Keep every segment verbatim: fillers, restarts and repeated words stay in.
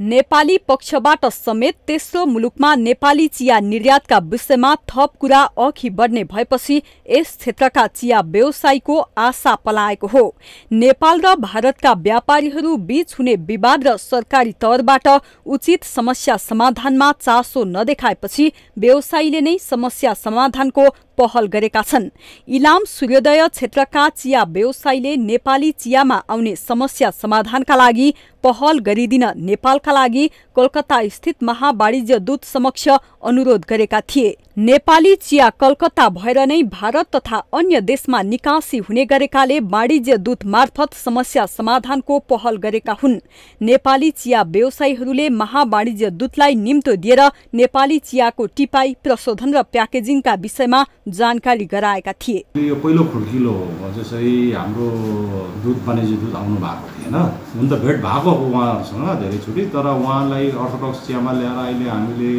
नेपाली पक्षबाट समेत तेस्रो मुलुकमा नेपाली चिया निर्यातका विषयमा थप कुरा अघि बढ्ने भएपछि यस क्षेत्रका चिया व्यवसायीको आशा पलाएको हो। नेपाल र भारतका व्यापारीहरू बीच हुने विवाद र सरकारी तौरबाट उचित समस्या समाधानमा चासो नदेखाएपछि व्यवसायीले नै समस्या समाधानको पहल गरेका छन्। इलाम सूर्योदय क्षेत्रका चिया व्यवसायीले नेपाली चियामा आउने समस्या समाधानका लागि पहल गरिदिन नेपालका लागि कोलकाता स्थित महावाणिज्य दूत समक्ष अनुरोध गरेका थिए। नेपाली चिया कलकत्ता भएर नै भारत तथा अन्य देशमा निकासी हुने गरेकाले वाणिज्य दूत मार्फत समस्या समाधानको पहल गरेका हुन्। नेपाली चिया व्यवसायीहरूले महावाणिज्य दूतलाई निम्तो दिएर नेपाली चियाको टिपाई प्रशोधन र प्याकेजिङका विषयमा जानकारी गराएका थिए। यो पहिलो खुड्किलो हो, जसरी हाम्रो दूध वाणिज्य दूत आउनु भएको थिएन। हुन त भेट भएको हो उहाँसँग धेरैचोटि, तर उहाँलाई अर्थडक्स चियामा ल्याएर अहिले हामीले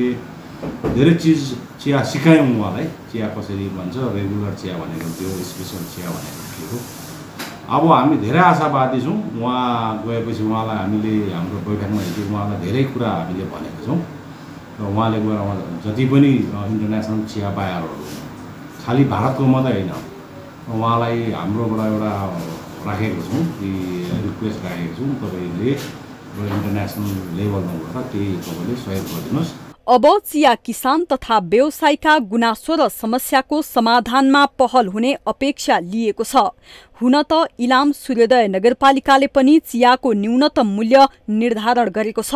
धेरै चिज चिया सिकायौँ। उहाँलाई चिया कसरी भन्छ, रेगुलर चिया भनेको थियो, स्पेसल चिया भनेको थियो। अब हामी धेरै आशावादी छौँ, उहाँ गएपछि उहाँलाई हामीले हाम्रो बैठकमा हिजो उहाँलाई धेरै कुरा हामीले भनेको छौँ र उहाँले गएर उहाँ जति पनि इन्टरनेसनल चिया बायरहरू खाली भारतको मात्रै होइन, उहाँलाई हाम्रोबाट एउटा राखेको छौँ कि रिक्वेस्ट राखेको छौँ, तपाईँले इन्टरनेसनल लेभलमा गएर केही तपाईँले सहयोग गरिदिनुहोस्। अब चिया किसान तथा व्यवसायका गुनासो र समस्याको समाधानमा पहल हुने अपेक्षा लिएको छ। हुन त इलाम सूर्योदय नगरपालिकाले पनि चियाको न्यूनतम मूल्य निर्धारण गरेको छ,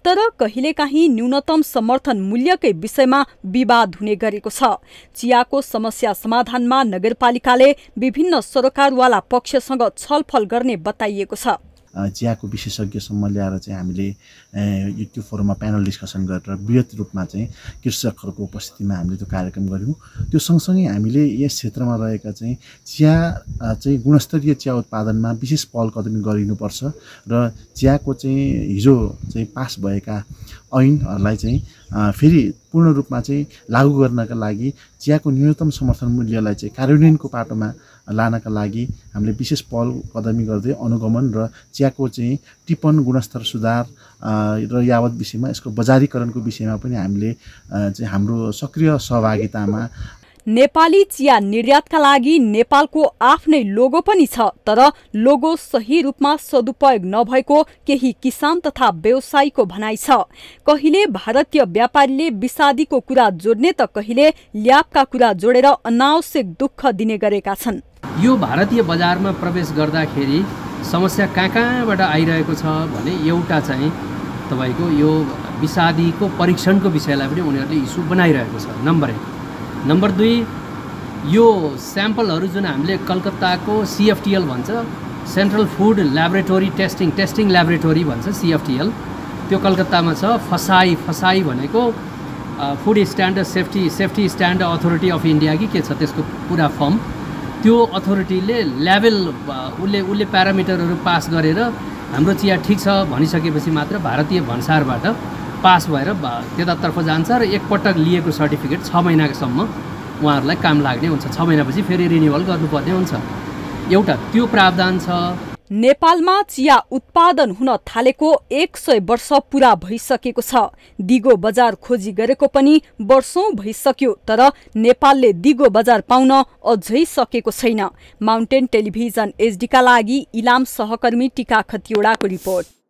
तर कहिलेकाहीँ न्यूनतम समर्थन मूल्यकै विषयमा विवाद हुने गरेको छ। चियाको समस्या समाधानमा नगरपालिकाले विभिन्न सरकारवाला पक्षसँग छलफल गर्ने बताइएको छ। चियाको विशेषज्ञसम्म ल्याएर चाहिँ हामीले त्यो फोरममा प्यानल डिस्कसन गरेर वृहत रूपमा चाहिँ कृषकहरूको उपस्थितिमा हामीले त्यो कार्यक्रम गऱ्यौँ। त्यो सँगसँगै हामीले यस क्षेत्रमा रहेका चाहिँ चिया चाहिँ गुणस्तरीय चिया उत्पादनमा विशेष पहल कदमी गरिनुपर्छ र चियाको चाहिँ हिजो चाहिँ पास भएका ऐनहरूलाई चाहिँ फेरि पूर्ण रूपमा चाहिँ लागू गर्नका लागि चियाको न्यूनतम समर्थन मूल्यलाई चाहिँ कार्यान्वयनको बाटोमा लानका लागि हामीले विशेष पहल कदमी गर्दै अनुगमन र चियाको चाहिँ टिपन गुणस्तर सुधार र यावत विषयमा यसको बजारीकरणको विषयमा पनि हामीले चाहिँ हाम्रो सक्रिय सहभागितामा। नेपाली चिया निर्यातका लागि नेपालको आफ्नै लोगो पनि छ, तर लोगो सही रूपमा सदुपयोग नभएको केही किसान तथा व्यवसायीको भनाइ छ। कहिले भारतीय व्यापारीले विषादीको कुरा जोड्ने त कहिले ल्यापका कुरा जोडेर अनावश्यक दुःख दिने गरेका छन्। यो भारतीय बजारमा प्रवेश गर्दाखेरि समस्या कहाँ कहाँबाट आइरहेको छ भने एउटा चाहिँ तपाईँको यो विषादीको परीक्षणको विषयलाई पनि उनीहरूले इस्यु बनाइरहेको छ, नम्बर एक। नम्बर दुई, यो स्याम्पलहरू जुन हामीले कलकत्ताको सिएफटिएल भन्छ, central food laboratory testing testing laboratory भन्छ सिएफटिएल, त्यो कलकत्तामा छ। फसाई फसाई भनेको food standard safety safety standard authority of India कि के छ त्यसको पुरा फर्म। त्यो अथोरिटीले लेभल उसले उसले प्यारामिटरहरू पास गरेर हाम्रो चिया ठिक छ भनिसकेपछि मात्र भारतीय भन्सारबाट पास भएर त्यतातर्फ जान्छ र एकपटक लिएको सर्टिफिकेट छ महिनासम्म उहाँहरूलाई काम लाग्ने हुन्छ, छ महिनापछि फेरि रिन्युअल गर्नुपर्ने हुन्छ। एउटा त्यो प्रावधान छ। नेपालमा चिया उत्पादन हुन थालेको एक सय वर्ष पुरा भइसकेको छ। दिगो बजार खोजी गरेको पनि वर्षौँ भइसक्यो, तर नेपालले दिगो बजार पाउन अझै सकेको छैन। माउन्टेन टेलिभिजन एचडीका लागि इलाम सहकर्मी टीका खतिवड़ाको रिपोर्ट।